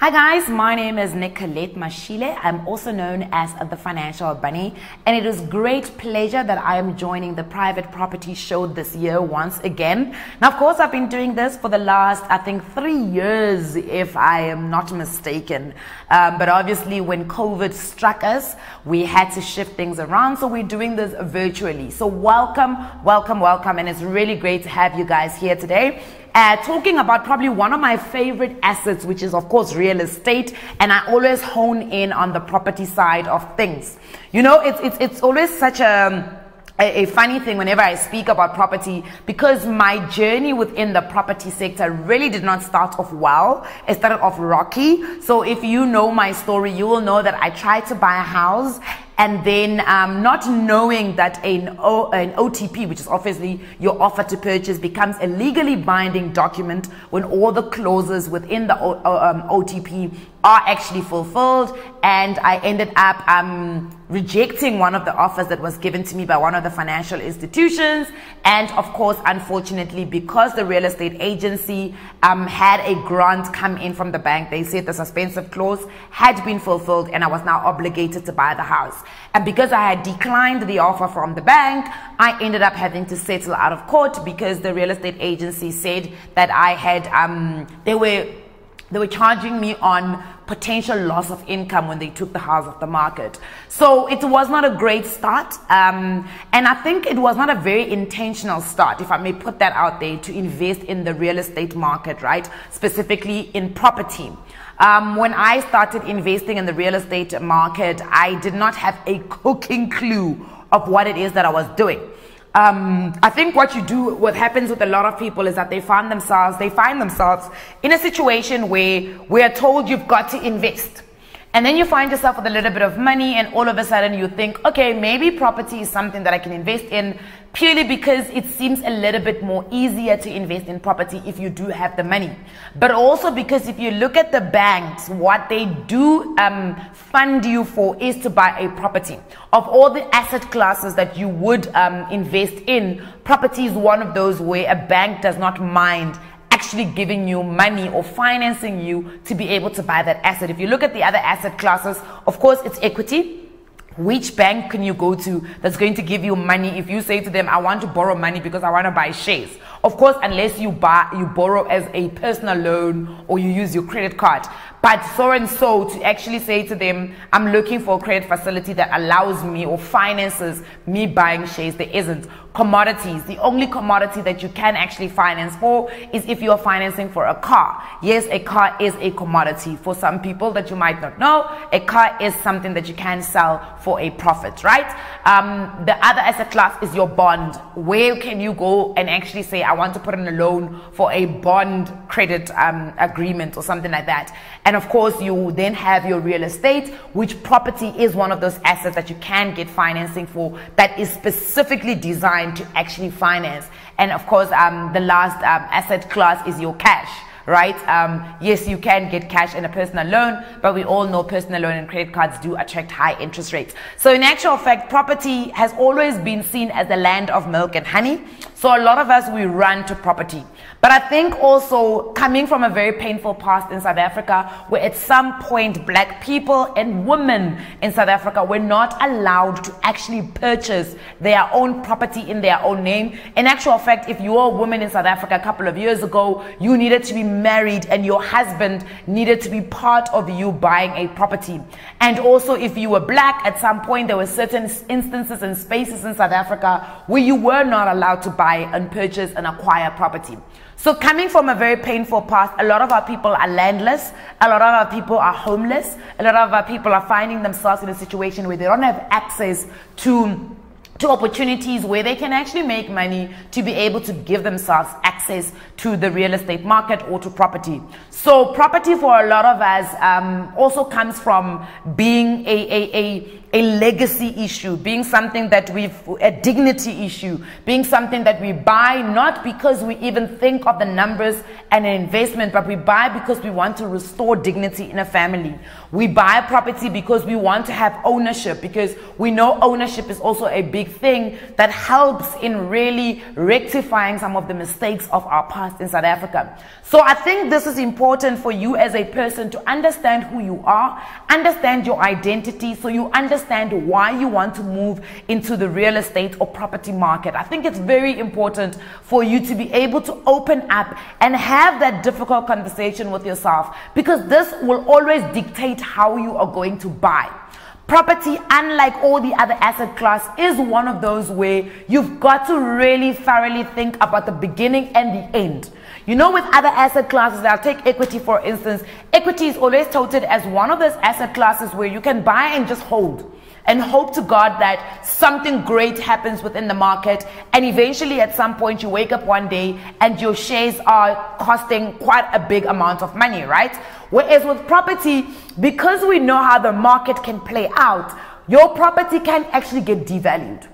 Hi guys, my name is Nicolette Mashile. I'm also known as the Financial Bunny, and it is great pleasure that I am joining the Private Property Show this year once again. Now, of course, I've been doing this for the last, I think, 3 years, if I am not mistaken. But obviously, when COVID struck us, we had to shift things around, so we're doing this virtually. So welcome, and it's really great to have you guys here today. Talking about probably one of my favorite assets, which is of course real estate, and I always hone in on the property side of things. You know, it's always such a funny thing whenever I speak about property, because my journey within the property sector really did not start off well. It started off rocky. So if you know my story, you will know that I tried to buy a house, and then not knowing that an OTP, which is obviously your offer to purchase, becomes a legally binding document when all the clauses within the OTP are actually fulfilled. And I ended up rejecting one of the offers that was given to me by one of the financial institutions. And of course, unfortunately, because the real estate agency had a grant come in from the bank, they said the suspensive clause had been fulfilled and I was now obligated to buy the house. And because I had declined the offer from the bank, I ended up having to settle out of court because the real estate agency said that I had, they were charging me on potential loss of income when they took the house off the market. So it was not a great start. And I think it was not a very intentional start, if I may put that out there, to invest in the real estate market, right? Specifically in property. When I started investing in the real estate market, I did not have a cooking clue of what it is that I was doing. I think what happens with a lot of people is that they find themselves in a situation where we are told you've got to invest. And then you find yourself with a little bit of money, and all of a sudden you think, okay, maybe property is something that I can invest in, purely because it seems a little bit more easier to invest in property if you do have the money. But also because if you look at the banks, what they do fund you for is to buy a property. Of all the asset classes that you would invest in, property is one of those where a bank does not mind actually giving you money or financing you to be able to buy that asset. If you look at the other asset classes, of course, it's equity. Which bank can you go to that's going to give you money if you say to them, I want to borrow money because I want to buy shares? Of course, unless you borrow as a personal loan or you use your credit card. But so and so, to actually say to them, I'm looking for a credit facility that allows me or finances me buying shares, there isn't. Commodities, the only commodity that you can actually finance for is if you are financing for a car. Yes, a car is a commodity. For some people that you might not know, a car is something that you can sell for a profit, right? The other asset class is your bond. Where can you go and actually say, I want to put in a loan for a bond credit agreement or something like that? And of course, you then have your real estate, which property is one of those assets that you can get financing for that is specifically designed to actually finance. And of course, the last asset class is your cash, right? Yes, you can get cash in a personal loan, but we all know personal loan and credit cards do attract high interest rates. So in actual fact, property has always been seen as the land of milk and honey. So a lot of us, we run to property. But I think also coming from a very painful past in South Africa, where at some point black people and women in South Africa were not allowed to actually purchase their own property in their own name. In actual fact, if you were a woman in South Africa a couple of years ago, you needed to be married and your husband needed to be part of you buying a property. And also if you were black, at some point there were certain instances and spaces in South Africa where you were not allowed to buy and purchase and acquire property. So coming from a very painful past, a lot of our people are landless, a lot of our people are homeless, a lot of our people are finding themselves in a situation where they don't have access to opportunities where they can actually make money to be able to give themselves access to the real estate market or to property. So property for a lot of us also comes from being a a legacy issue, being something that a dignity issue, being something that we buy not because we even think of the numbers and an investment, but we buy because we want to restore dignity in a family. We buy property because we want to have ownership, because we know ownership is also a big thing that helps in really rectifying some of the mistakes of our past in South Africa. So I think this is important for you as a person to understand who you are, understand your identity, so you understand why you want to move into the real estate or property market. I think it's very important for you to be able to open up and have that difficult conversation with yourself, because this will always dictate how you are going to buy. Property, unlike all the other asset class, is one of those where you've got to really thoroughly think about the beginning and the end. You know, with other asset classes, I'll take equity for instance. Equity is always touted as one of those asset classes where you can buy and just hold and hope to God that something great happens within the market, and eventually at some point you wake up one day and your shares are costing quite a big amount of money, right? Whereas with property, because we know how the market can play out, your property can actually get devalued.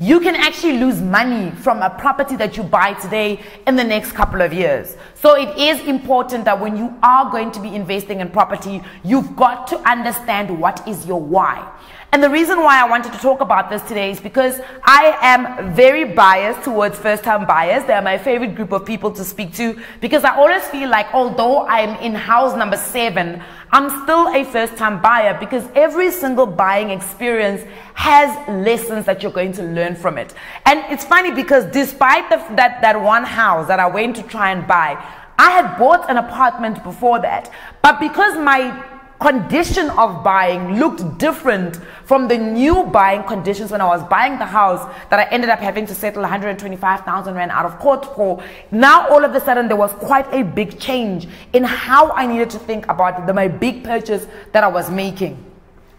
You can actually lose money from a property that you buy today in the next couple of years. So it is important that when you are going to be investing in property, you've got to understand what is your why. And the reason why I wanted to talk about this today is because I am very biased towards first-time buyers. They are my favorite group of people to speak to, because I always feel like although I'm in house number 7, I'm still a first-time buyer, because every single buying experience has lessons that you're going to learn from it. And it's funny because despite that one house that I went to try and buy, I had bought an apartment before that, but because my condition of buying looked different from the new buying conditions when I was buying the house that I ended up having to settle 125,000 rand out of court for, now all of a sudden there was quite a big change in how I needed to think about my big purchase that I was making.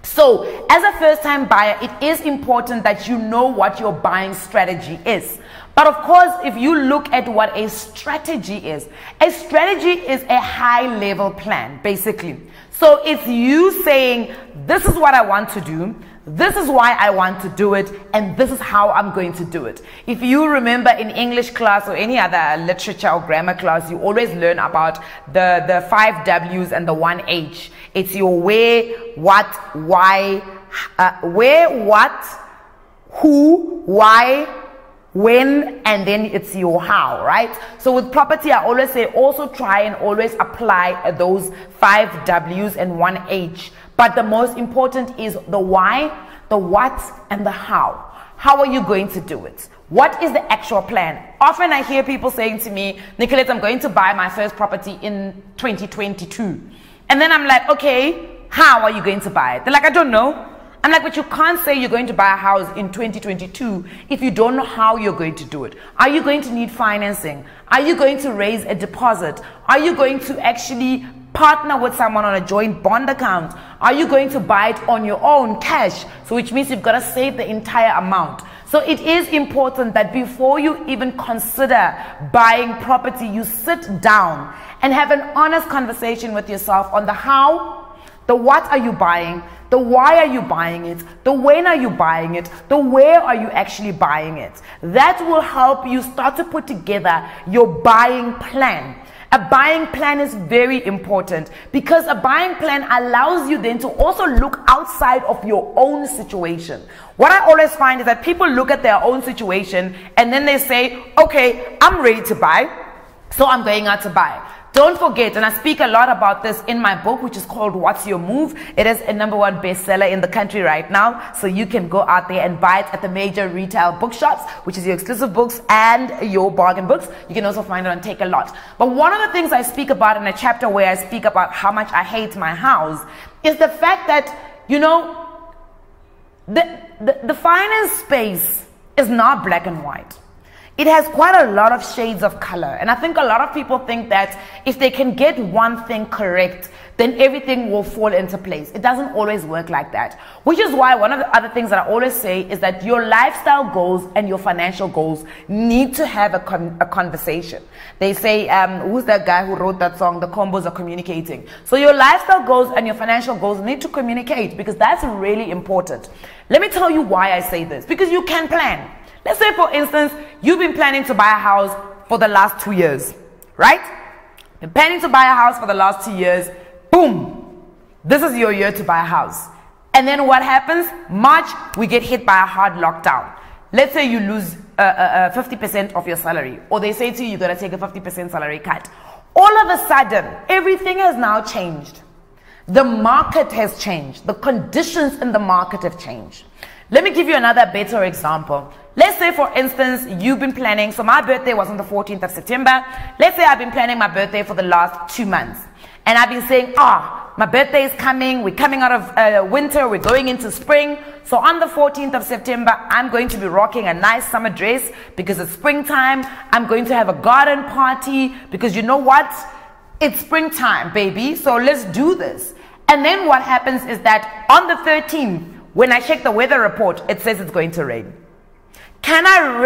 So as a first-time buyer, it is important that you know what your buying strategy is. But of course, if you look at what a strategy is a high-level plan, basically. So it's you saying, this is what I want to do, this is why I want to do it, and this is how I'm going to do it. If you remember in English class or any other literature or grammar class, you always learn about the 5 W's and the 1 H. It's your where, what, why, where, what, who, why, when, and then it's your how, right? So with property, I always say also try and always apply those 5 W's and 1 H. But the most important is the why, the what, and the how. How are you going to do it? What is the actual plan? Often I hear people saying to me, Nicolette, I'm going to buy my first property in 2022. And then I'm like, okay, how are you going to buy it? They're like, I don't know. I'm like, but you can't say you're going to buy a house in 2022 if you don't know how you're going to do it. Are you going to need financing? Are you going to raise a deposit? Are you going to actually partner with someone on a joint bond account? Are you going to buy it on your own cash? So which means you've got to save the entire amount. So it is important that before you even consider buying property, you sit down and have an honest conversation with yourself on the how, the what are you buying, the why are you buying it, the when are you buying it, the where are you actually buying it. That will help you start to put together your buying plan. A buying plan is very important because a buying plan allows you then to also look outside of your own situation. What I always find is that people look at their own situation and then they say, okay, I'm ready to buy, so I'm going out to buy. Don't forget, and I speak a lot about this in my book, which is called What's Your Move. It is a #1 bestseller in the country right now, so you can go out there and buy it at the major retail bookshops, which is your Exclusive Books and your Bargain Books. You can also find it on Take A Lot. But one of the things I speak about in a chapter where I speak about how much I hate my house is the fact that, you know, the finance space is not black and white. It has quite a lot of shades of color, and I think a lot of people think that if they can get one thing correct, then everything will fall into place. It doesn't always work like that, which is why one of the other things that I always say is that your lifestyle goals and your financial goals need to have a conversation. They say, who's that guy who wrote that song, The Combos Are Communicating? So your lifestyle goals and your financial goals need to communicate, because that's really important. Let me tell you why I say this, because you can plan. Let's say, for instance, you've been planning to buy a house for the last 2 years, right? You're planning to buy a house for the last 2 years. Boom! This is your year to buy a house. And then what happens? March, we get hit by a hard lockdown. Let's say you lose 50% of your salary, or they say to you, you gotta take a 50% salary cut. All of a sudden, everything has now changed. The market has changed. The conditions in the market have changed. Let me give you another better example. Let's say, for instance, you've been planning. So my birthday was on the 14th of September. Let's say I've been planning my birthday for the last 2 months. And I've been saying, my birthday is coming. We're coming out of winter. We're going into spring. So on the 14th of September, I'm going to be rocking a nice summer dress because it's springtime. I'm going to have a garden party because you know what? It's springtime, baby. So let's do this. And then what happens is that on the 13th, when I check the weather report, it says it's going to rain. Can I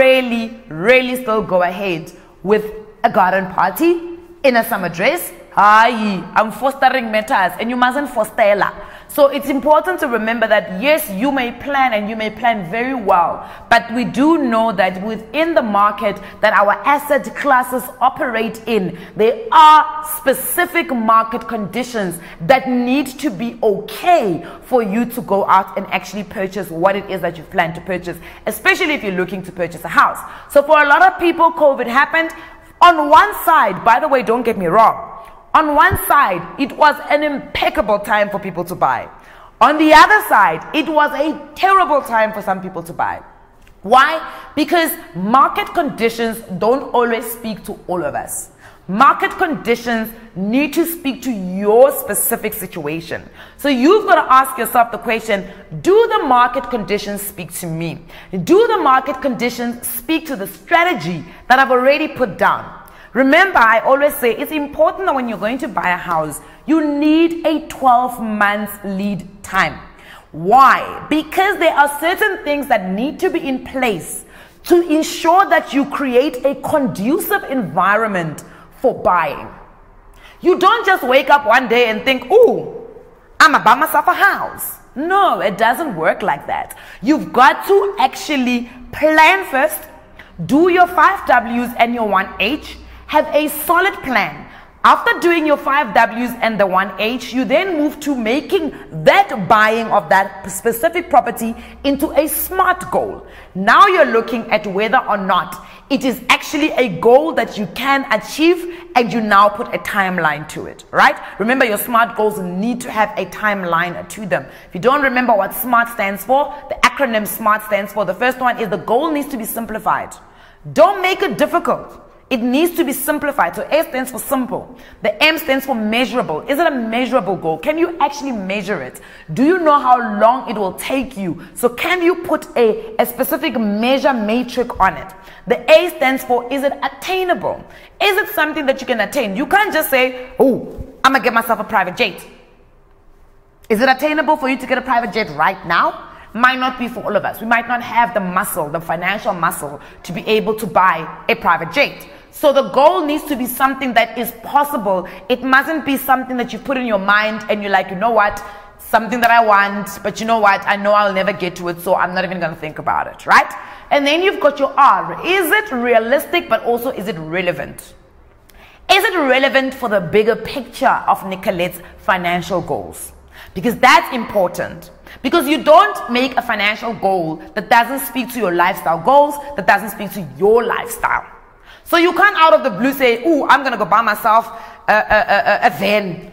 really still go ahead with a garden party in a summer dress? Aye, I'm fostering matters, and you mustn't foster. So it's important to remember that, yes, you may plan, and you may plan very well, but we do know that within the market that our asset classes operate in, there are specific market conditions that need to be okay for you to go out and actually purchase what it is that you plan to purchase, especially if you're looking to purchase a house. So for a lot of people, COVID happened. On one side, by the way, don't get me wrong, on one side, it was an impeccable time for people to buy. On the other side, it was a terrible time for some people to buy. Why? Because market conditions don't always speak to all of us. Market conditions need to speak to your specific situation. So you've got to ask yourself the question, do the market conditions speak to me? Do the market conditions speak to the strategy that I've already put down? Remember, I always say it's important that when you're going to buy a house, you need a 12-month lead time. Why? Because there are certain things that need to be in place to ensure that you create a conducive environment for buying. You don't just wake up one day and think, "Ooh, I'm gonna buy myself a house." No, it doesn't work like that. You've got to actually plan first, do your 5 W's and your 1H. Have a solid plan. After doing your 5 W's and the 1H, you then move to making that buying of that specific property into a SMART goal. Now you're looking at whether or not it is actually a goal that you can achieve, and you now put a timeline to it, right? Remember, your SMART goals need to have a timeline to them. If you don't remember what SMART stands for, the acronym SMART stands for, the first one is the goal needs to be simplified. Don't make it difficult. It needs to be simplified. So A stands for simple. The M stands for measurable. Is it a measurable goal? Can you actually measure it? Do you know how long it will take you? So can you put a specific measure matrix on it? The A stands for, is it attainable? Is it something that you can attain? You can't just say, "Oh, I'm going to get myself a private jet." Is it attainable for you to get a private jet right now? Might not be for all of us. We might not have the muscle, the financial muscle, to be able to buy a private jet. So the goal needs to be something that is possible. It mustn't be something that you put in your mind and you're like, you know what, something that I want, but you know what, I know I'll never get to it, so I'm not even going to think about it, right? And then you've got your R. Is it realistic, but also is it relevant? Is it relevant for the bigger picture of Nicolette's financial goals? Because that's important. Because you don't make a financial goal that doesn't speak to your lifestyle goals, that doesn't speak to your lifestyle. So you can't out of the blue say, "Ooh, I'm going to go buy myself a van."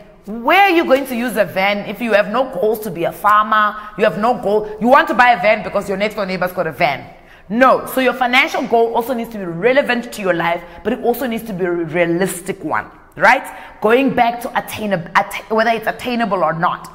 Where are you going to use a van if you have no goals to be a farmer? You have no goal. You want to buy a van because your next door neighbor's got a van. No. So your financial goal also needs to be relevant to your life, but it also needs to be a realistic one, right? Going back to attainable, whether it's attainable or not.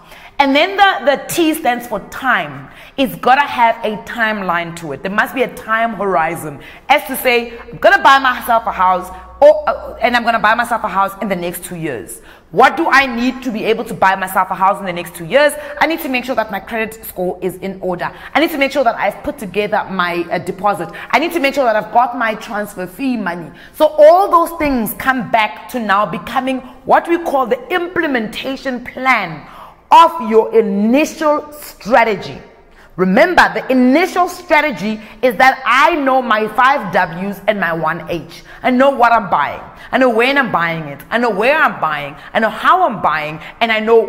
And then the T stands for time. It's got to have a timeline to it. There must be a time horizon. As to say, I'm going to buy myself a house and I'm going to buy myself a house in the next 2 years. What do I need to be able to buy myself a house in the next 2 years? I need to make sure that my credit score is in order. I need to make sure that I've put together my deposit. I need to make sure that I've got my transfer fee money. So all those things come back to now becoming what we call the implementation plan of your initial strategy. Remember, the initial strategy is that I know my 5 W's and my 1 H. I know what I'm buying. I know when I'm buying it. I know where I'm buying. I know how I'm buying. And I know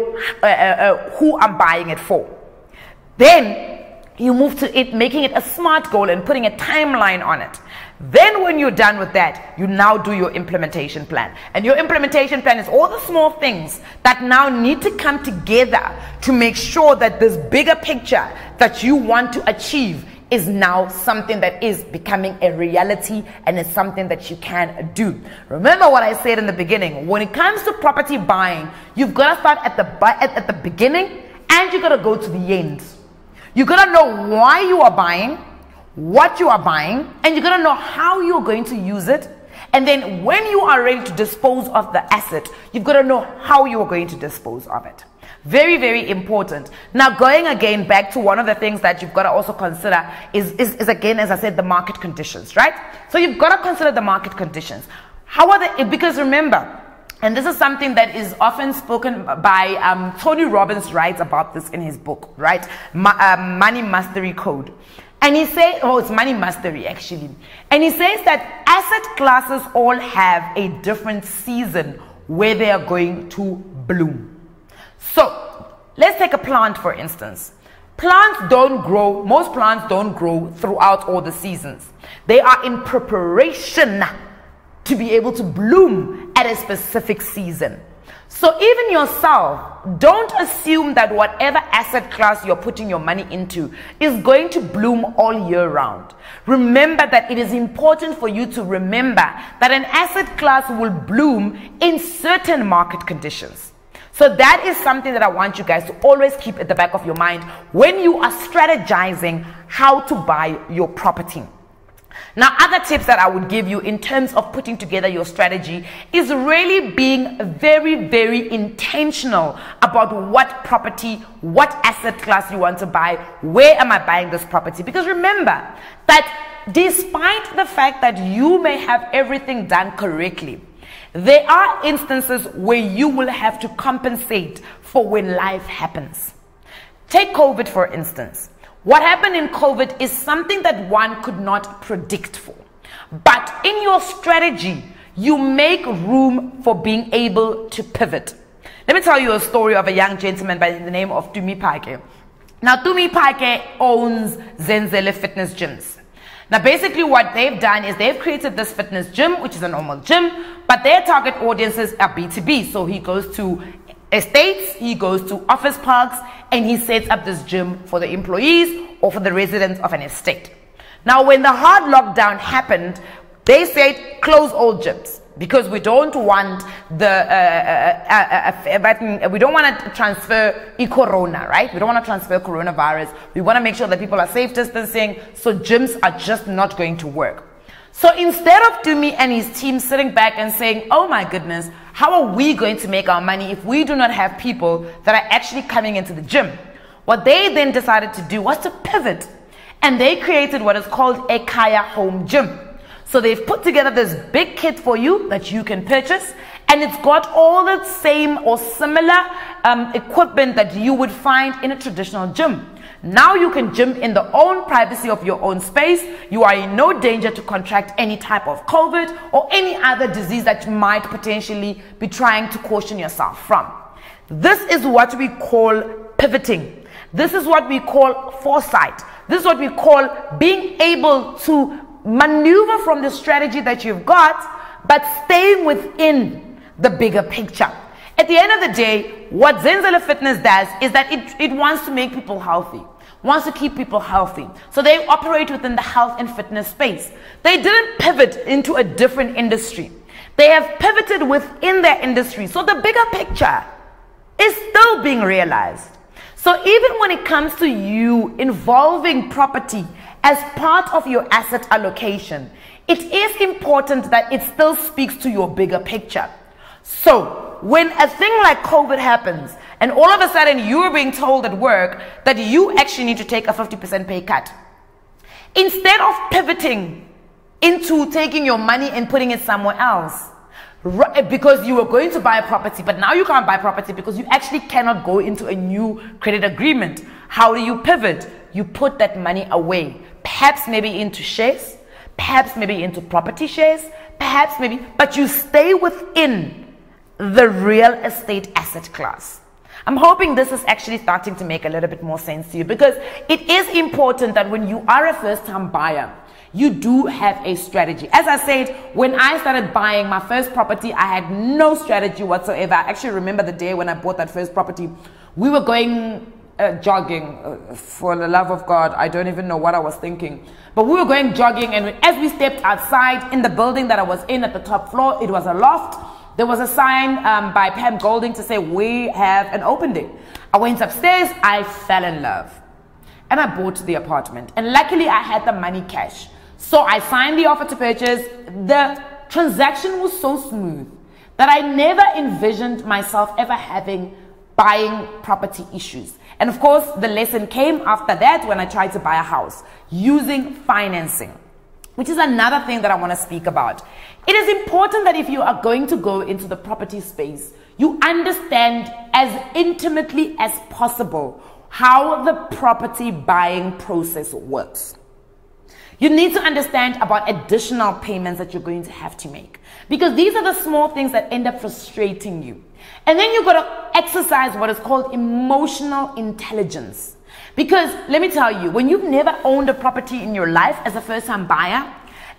who I'm buying it for. Then you move to it, making it a SMART goal and putting a timeline on it. Then when you're done with that, you now do your implementation plan. And your implementation plan is all the small things that now need to come together to make sure that this bigger picture that you want to achieve is now something that is becoming a reality and is something that you can do. Remember what I said in the beginning. When it comes to property buying, you've got to start at the beginning and you've got to go to the end. You've got to know why you are buying, what you are buying, and you're going to know how you're going to use it. And then when you are ready to dispose of the asset, you've got to know how you're going to dispose of it. Very, very important. Now, going again back to one of the things that you've got to also consider is again, as I said, the market conditions, right? So you've got to consider the market conditions. How are they? Because remember, and this is something that is often spoken by Tony Robbins, writes about this in his book, right? Money Mastery Code. And he says, oh, it's Money Mastery actually. And he says that asset classes all have a different season where they are going to bloom. So let's take a plant, for instance. Plants don't grow, most plants don't grow throughout all the seasons. They are in preparation to be able to bloom at a specific season. So even yourself, don't assume that whatever asset class you're putting your money into is going to bloom all year round. Remember that it is important for you to remember that an asset class will bloom in certain market conditions. So that is something that I want you guys to always keep at the back of your mind when you are strategizing how to buy your property. Now, other tips that I would give you in terms of putting together your strategy is really being very, very intentional about what property, what asset class you want to buy, where am I buying this property? Because remember that despite the fact that you may have everything done correctly, there are instances where you will have to compensate for when life happens. Take COVID, for instance. What happened in COVID is something that one could not predict for. But in your strategy, you make room for being able to pivot. Let me tell you a story of a young gentleman by the name of Tumi Paike. Now, Tumi Paike owns Zenzele Fitness Gyms. Now, basically what they've done is they've created this fitness gym, which is a normal gym, but their target audiences are B2B. So he goes to estates, he goes to office parks, and he sets up this gym for the employees or for the residents of an estate. Now, when the hard lockdown happened, they said close all gyms because we don't want the we don't want to transfer corona, right? We don't want to transfer coronavirus. We want to make sure that people are safe distancing, so gyms are just not going to work. So instead of Tumi and his team sitting back and saying, oh my goodness, how are we going to make our money if we do not have people that are actually coming into the gym? What they then decided to do was to pivot, and they created what is called Ekaya Home Gym. So they've put together this big kit for you that you can purchase, and it's got all the same or similar equipment that you would find in a traditional gym. Now you can gym in the own privacy of your own space. You are in no danger to contract any type of COVID or any other disease that you might potentially be trying to caution yourself from. This is what we call pivoting. This is what we call foresight. This is what we call being able to maneuver from the strategy that you've got, but staying within the bigger picture. At the end of the day, what Zenzele Fitness does is that it wants to make people healthy, wants to keep people healthy. So they operate within the health and fitness space. They didn't pivot into a different industry. They have pivoted within their industry. So the bigger picture is still being realized. So even when it comes to you involving property as part of your asset allocation, it is important that it still speaks to your bigger picture. So when a thing like COVID happens and all of a sudden you're being told at work that you actually need to take a 50% pay cut, instead of pivoting into taking your money and putting it somewhere else, because you were going to buy a property, but now you can't buy property because you actually cannot go into a new credit agreement. How do you pivot? You put that money away, perhaps maybe into shares, perhaps maybe into property shares, perhaps maybe, but you stay within the real estate asset class. I'm hoping this is actually starting to make a little bit more sense to you, because it is important that when you are a first-time buyer, you do have a strategy. As I said, when I started buying my first property, I had no strategy whatsoever. I actually remember the day when I bought that first property. We were going jogging. For the love of God, I don't even know what I was thinking. But we were going jogging, and as we stepped outside in the building that I was in at the top floor, it was a loft. There was a sign by Pam Golding to say, we have an open day. I went upstairs, I fell in love, and I bought the apartment. And luckily, I had the money cash. So I signed the offer to purchase. The transaction was so smooth that I never envisioned myself ever buying property issues. And of course, the lesson came after that when I tried to buy a house using financing, which is another thing that I want to speak about. It is important that if you are going to go into the property space, you understand as intimately as possible how the property buying process works. You need to understand about additional payments that you're going to have to make, because these are the small things that end up frustrating you. And then you've got to exercise what is called emotional intelligence. Because let me tell you, when you've never owned a property in your life as a first-time buyer,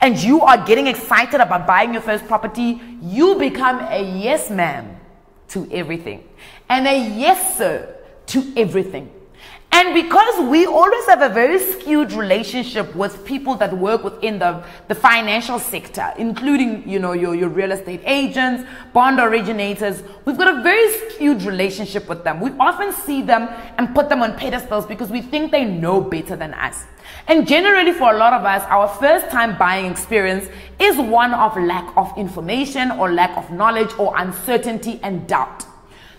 and you are getting excited about buying your first property, you become a yes ma'am to everything and a yes sir to everything. And because we always have a very skewed relationship with people that work within the financial sector, including, you know, your real estate agents, bond originators, we've got a very skewed relationship with them. We often see them and put them on pedestals because we think they know better than us. And generally for a lot of us, our first time buying experience is one of lack of information or lack of knowledge or uncertainty and doubt.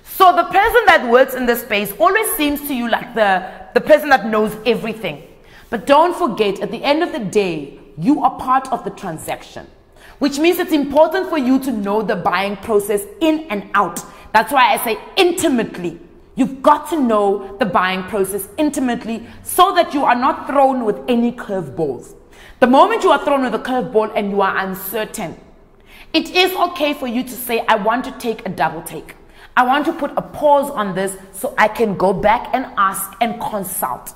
So the person that works in this space always seems to you like the person that knows everything. But don't forget, at the end of the day, you are part of the transaction, which means it's important for you to know the buying process in and out. That's why I say intimately. You've got to know the buying process intimately so that you are not thrown with any curveballs. The moment you are thrown with a curveball and you are uncertain, it is okay for you to say, I want to take a double take. I want to put a pause on this so I can go back and ask and consult.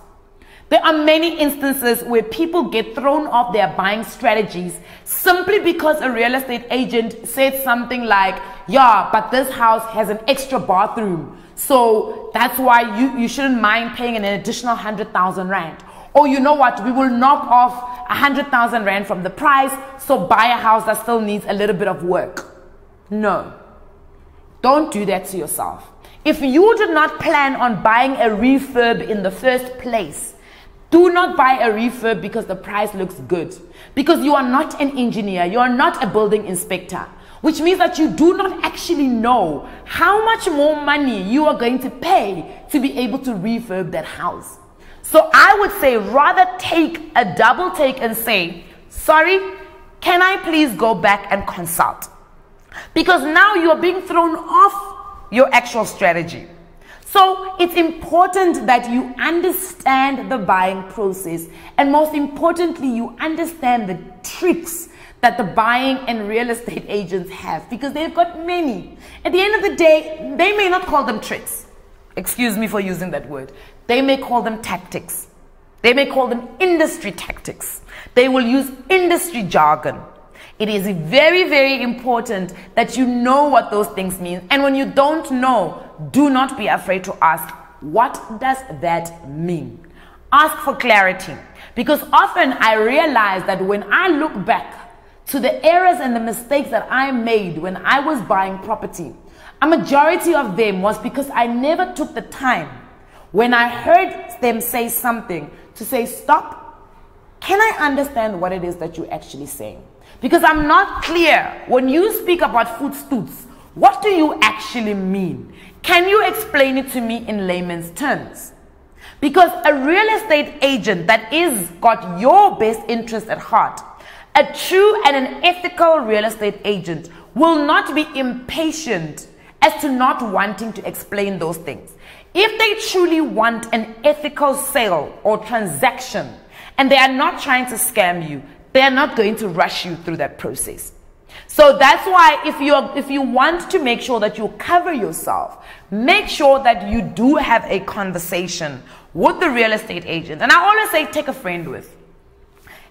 There are many instances where people get thrown off their buying strategies simply because a real estate agent said something like, yeah, but this house has an extra bathroom, so that's why you shouldn't mind paying an additional 100,000 rand. Or you know what, we will knock off 100,000 rand from the price, so buy a house that still needs a little bit of work. No. Don't do that to yourself. If you did not plan on buying a refurb in the first place, do not buy a refurb because the price looks good. Because you are not an engineer, you are not a building inspector, which means that you do not actually know how much more money you are going to pay to be able to refurb that house. So I would say rather take a double take and say, sorry, can I please go back and consult? Because now you're being thrown off your actual strategy. So it's important that you understand the buying process, and most importantly, you understand the tricks that the buying and real estate agents have, because they've got many. At the end of the day, they may not call them tricks. Excuse me for using that word. They may call them tactics. They may call them industry tactics. They will use industry jargon. It is very, very important that you know what those things mean. And when you don't know, do not be afraid to ask, what does that mean? Ask for clarity. Because often I realize that when I look back to the errors and the mistakes that I made when I was buying property, a majority of them was because I never took the time when I heard them say something to say, stop, can I understand what it is that you're actually saying? Because I'm not clear. When you speak about food stoots, what do you actually mean? Can you explain it to me in layman's terms? Because a real estate agent that is got your best interest at heart, a true and an ethical real estate agent will not be impatient as to not wanting to explain those things. If they truly want an ethical sale or transaction and they are not trying to scam you, they are not going to rush you through that process. So that's why if you want to make sure that you cover yourself, make sure that you do have a conversation with the real estate agent. And I always say, take a friend with.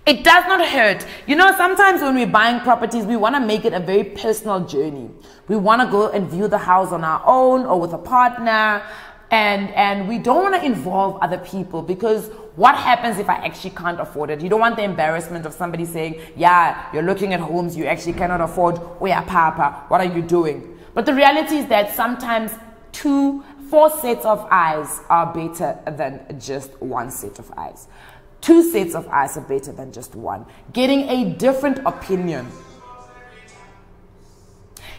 It does not hurt. You know, sometimes when we're buying properties, we want to make it a very personal journey. We want to go and view the house on our own or with a partner. And we don't want to involve other people, because what happens if I actually can't afford it? You don't want the embarrassment of somebody saying, yeah, you're looking at homes you actually cannot afford. Oh yeah, Papa, what are you doing? But the reality is that sometimes 2-4 sets of eyes are better than just one set of eyes. 2 sets of eyes are better than just one. Getting a different opinion.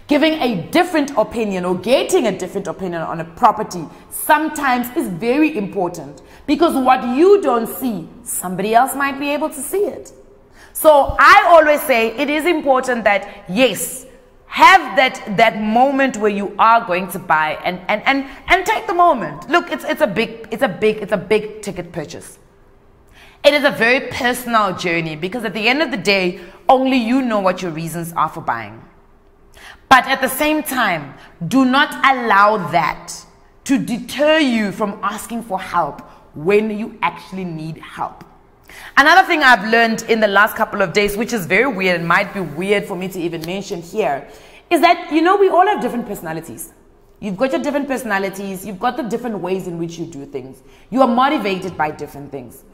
Giving a different opinion or getting a different opinion on a property sometimes is very important, because what you don't see, somebody else might be able to see it. So I always say it is important that, yes, have that moment where you are going to buy and take the moment. Look, it's a big ticket purchase. It is a very personal journey, because at the end of the day, only you know what your reasons are for buying. But at the same time, do not allow that to deter you from asking for help when you actually need help. Another thing I've learned in the last couple of days, which is very weird and might be weird for me to even mention here, is that, you know, we all have different personalities. You've got your different personalities. You've got the different ways in which you do things. You are motivated by different things.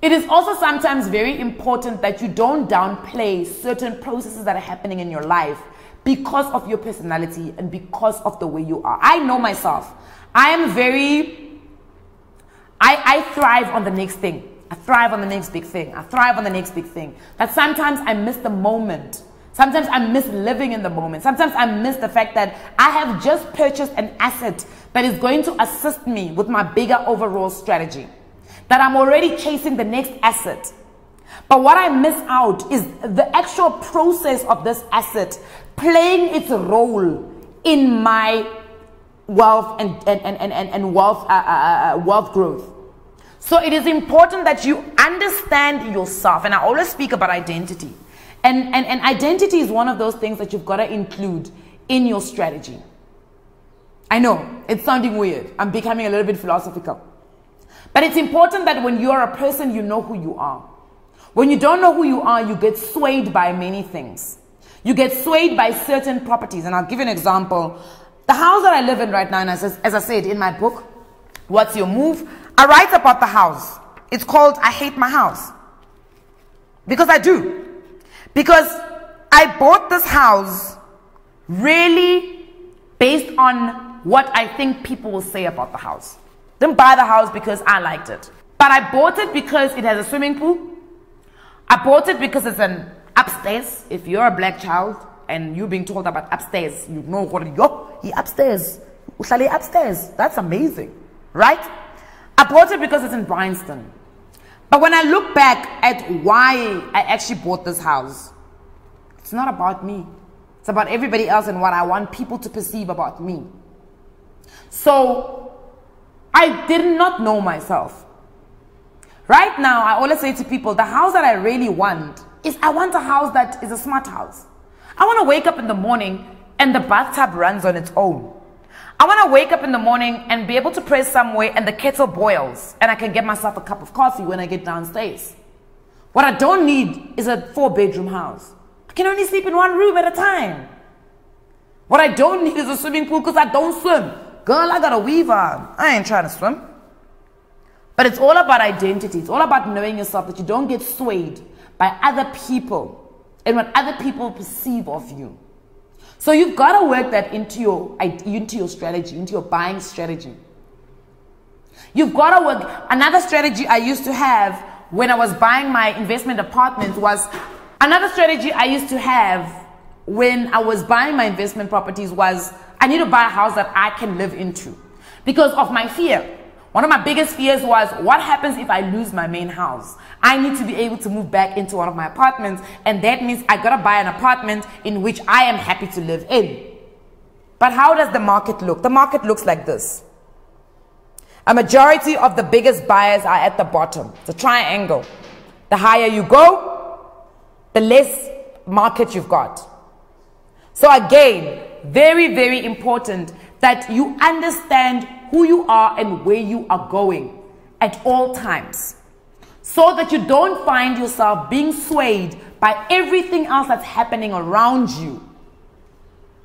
It is also sometimes very important that you don't downplay certain processes that are happening in your life because of your personality and because of the way you are. I know myself. I thrive on the next thing. I thrive on the next big thing. I thrive on the next big thing. But sometimes I miss the moment. Sometimes I miss living in the moment. Sometimes I miss the fact that I have just purchased an asset that is going to assist me with my bigger overall strategy. That I'm already chasing the next asset. But what I miss out is the actual process of this asset playing its role in my wealth and wealth growth. So it is important that you understand yourself. And I always speak about identity. And identity is one of those things that you've got to include in your strategy. I know, it's sounding weird. I'm becoming a little bit philosophical. But it's important that when you are a person, you know who you are. When you don't know who you are, you get swayed by many things. You get swayed by certain properties. And I'll give you an example. The house that I live in right now, and as I said in my book, What's Your Move? I write about the house. It's called I Hate My House. Because I do. Because I bought this house really based on what I think people will say about the house. Didn't buy the house because I liked it. But I bought it because it has a swimming pool. I bought it because it's an upstairs. If you're a black child and you're being told about upstairs, you know, yo, he upstairs. Uhlale upstairs. That's amazing, right? I bought it because it's in Bryanston. But when I look back at why I actually bought this house, it's not about me. It's about everybody else and what I want people to perceive about me. So I did not know myself. Right now, I always say to people, the house that I really want is, I want a house that is a smart house. I want to wake up in the morning and the bathtub runs on its own. I want to wake up in the morning and be able to pray somewhere and the kettle boils and I can get myself a cup of coffee when I get downstairs. What I don't need is a 4-bedroom house. I can only sleep in one room at a time. What I don't need is a swimming pool because I don't swim. Girl, I got a weave on. I ain't trying to swim. But it's all about identity. It's all about knowing yourself, that you don't get swayed by other people and what other people perceive of you. So you've got to work that into your strategy, into your buying strategy. You've got to work. Another strategy I used to have when I was buying my investment apartment was another strategy I used to have when I was buying my investment properties was I need to buy a house that I can live into because of my fear. One of my biggest fears was what happens if I lose my main house? I need to be able to move back into one of my apartments, and that means I gotta buy an apartment in which I am happy to live in. But how does the market look? The market looks like this. A majority of the biggest buyers are at the bottom. It's a triangle. The higher you go, the less market you've got. So again, very, very important that you understand who you are and where you are going at all times, so that you don't find yourself being swayed by everything else that's happening around you.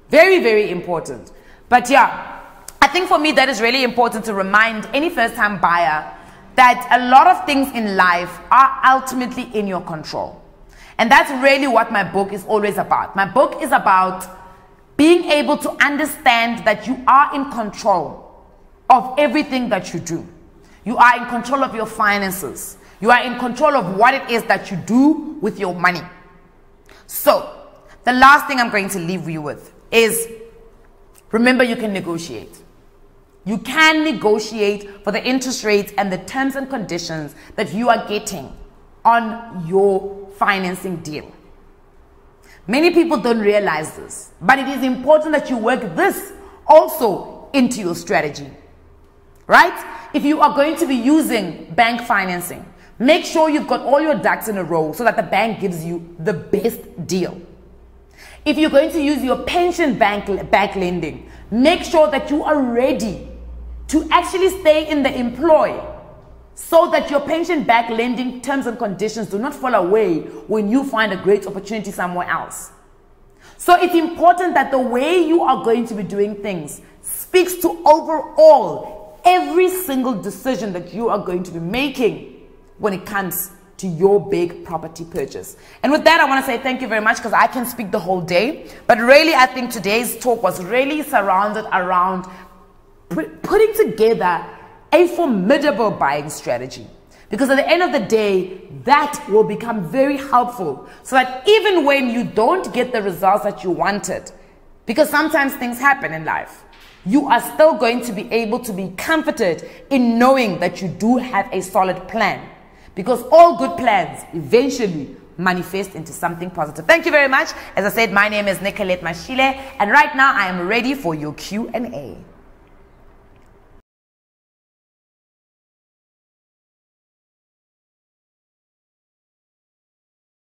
Very, very important. But yeah, I think for me that is really important to remind any first-time buyer that a lot of things in life are ultimately in your control. And that's really what my book is always about. My book is about being able to understand that you are in control of everything that you do. You are in control of your finances. You are in control of what it is that you do with your money. So, the last thing I'm going to leave you with is, remember you can negotiate. You can negotiate for the interest rates and the terms and conditions that you are getting on your financing deal. Many people don't realize this, but it is important that you work this also into your strategy. Right? If you are going to be using bank financing, make sure you've got all your ducks in a row so that the bank gives you the best deal. If you're going to use your pension back lending, make sure that you are ready to actually stay in the employ so that your pension back lending terms and conditions do not fall away when you find a great opportunity somewhere else. So it's important that the way you are going to be doing things speaks to overall every single decision that you are going to be making when it comes to your big property purchase. And with that, I want to say thank you very much because I can speak the whole day. But really, I think today's talk was really surrounded around putting together a formidable buying strategy. Because at the end of the day, that will become very helpful so that even when you don't get the results that you wanted, because sometimes things happen in life, you are still going to be able to be comforted in knowing that you do have a solid plan, because all good plans eventually manifest into something positive. Thank you very much. As I said, my name is Nicolette Mashile, and right now I am ready for your Q&A.